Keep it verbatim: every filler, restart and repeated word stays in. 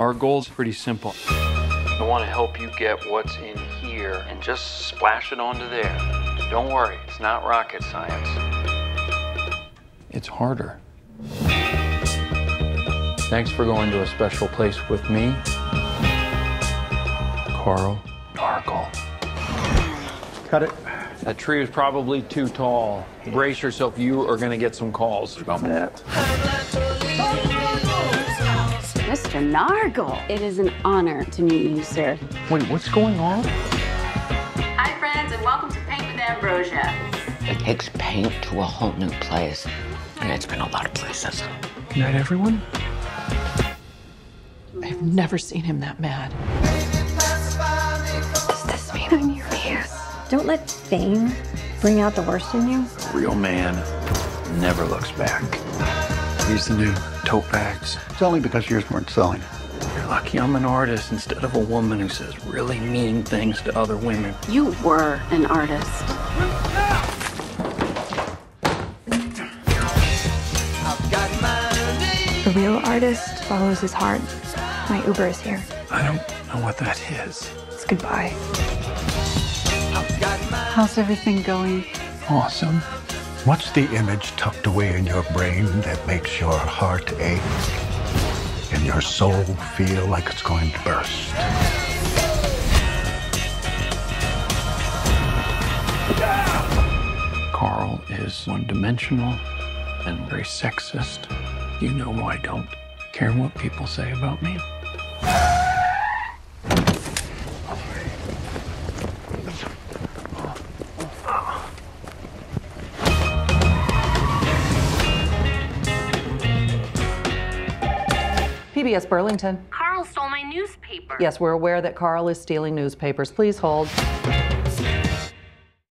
Our goal's pretty simple. I want to help you get what's in here and just splash it onto there. Don't worry, it's not rocket science. It's harder. Thanks for going to a special place with me, Carl Nargle. Cut it. That tree is probably too tall. Brace yourself, you are going to get some calls about that. Mister Nargle, it is an honor to meet you, sir. Wait, what's going on? Hi, friends, and welcome to Paint with Ambrosia. It takes paint to a whole new place, and it's been a lot of places. Good night, everyone. I've never seen him that mad. Does this mean I'm your man? Don't let fame bring out the worst in you. A real man never looks back. He's the new tote bags. It's only because yours weren't selling. You're lucky I'm an artist instead of a woman who says really mean things to other women. You were an artist. A real artist follows his heart. My Uber is here. I don't know what that is. It's goodbye. How's everything going? Awesome. What's the image tucked away in your brain that makes your heart ache and your soul feel like it's going to burst? Carl is one-dimensional and very sexist. You know I don't care what people say about me. C B S Burlington. Carl stole my newspaper. Yes, we're aware that Carl is stealing newspapers. Please hold.